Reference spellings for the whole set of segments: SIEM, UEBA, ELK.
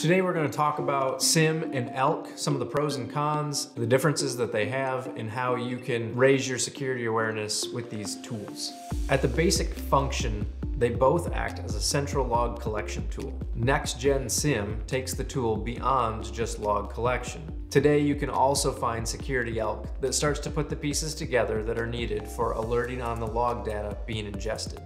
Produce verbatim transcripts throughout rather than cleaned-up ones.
Today we're going to talk about SIEM and E L K, some of the pros and cons, the differences that they have, and how you can raise your security awareness with these tools. At the basic function, they both act as a central log collection tool. Next-gen SIEM takes the tool beyond just log collection. Today, you can also find Security E L K that starts to put the pieces together that are needed for alerting on the log data being ingested.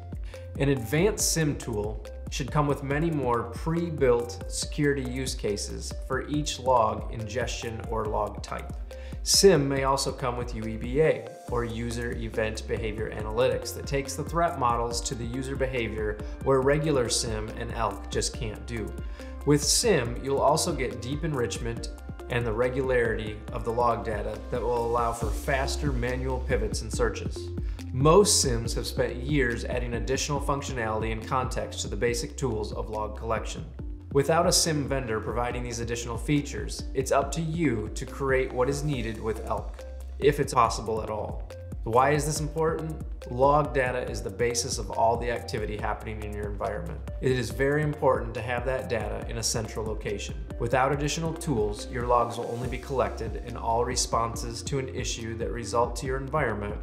An advanced SIEM tool should come with many more pre-built security use cases for each log ingestion or log type. SIEM may also come with U E B A, or User Event Behavior Analytics, that takes the threat models to the user behavior where regular SIEM and E L K just can't do. With SIEM, you'll also get deep enrichment and the regularity of the log data that will allow for faster manual pivots and searches. Most SIEMs have spent years adding additional functionality and context to the basic tools of log collection. Without a SIEM vendor providing these additional features, it's up to you to create what is needed with E L K, if it's possible at all. Why is this important? Log data is the basis of all the activity happening in your environment. It is very important to have that data in a central location. Without additional tools, your logs will only be collected, and all responses to an issue that result to your environment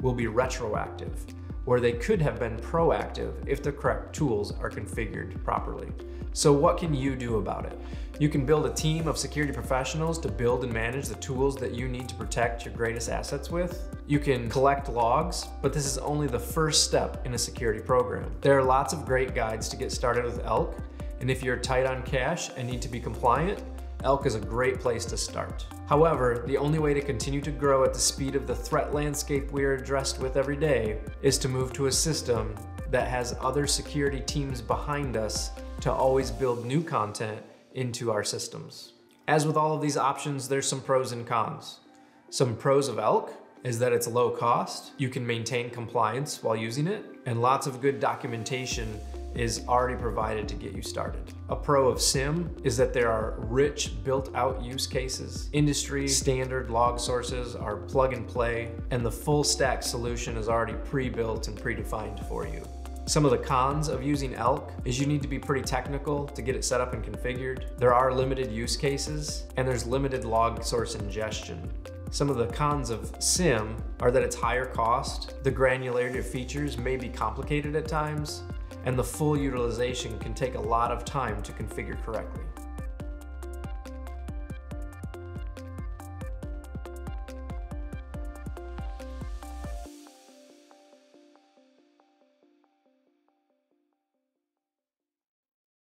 will be retroactive, where they could have been proactive if the correct tools are configured properly. So what can you do about it? You can build a team of security professionals to build and manage the tools that you need to protect your greatest assets with. You can collect logs, but this is only the first step in a security program. There are lots of great guides to get started with E L K, and if you're tight on cash and need to be compliant, E L K is a great place to start. However, the only way to continue to grow at the speed of the threat landscape we are addressed with every day is to move to a system that has other security teams behind us to always build new content into our systems. As with all of these options, there's some pros and cons. Some pros of E L K is that it's low cost, you can maintain compliance while using it, and lots of good documentation is already provided to get you started. A pro of SIEM is that there are rich built-out use cases. Industry standard log sources are plug and play, and the full stack solution is already pre-built and predefined for you. Some of the cons of using E L K is you need to be pretty technical to get it set up and configured. There are limited use cases, and there's limited log source ingestion. Some of the cons of SIEM are that it's higher cost, the granularity of features may be complicated at times, and the full utilization can take a lot of time to configure correctly.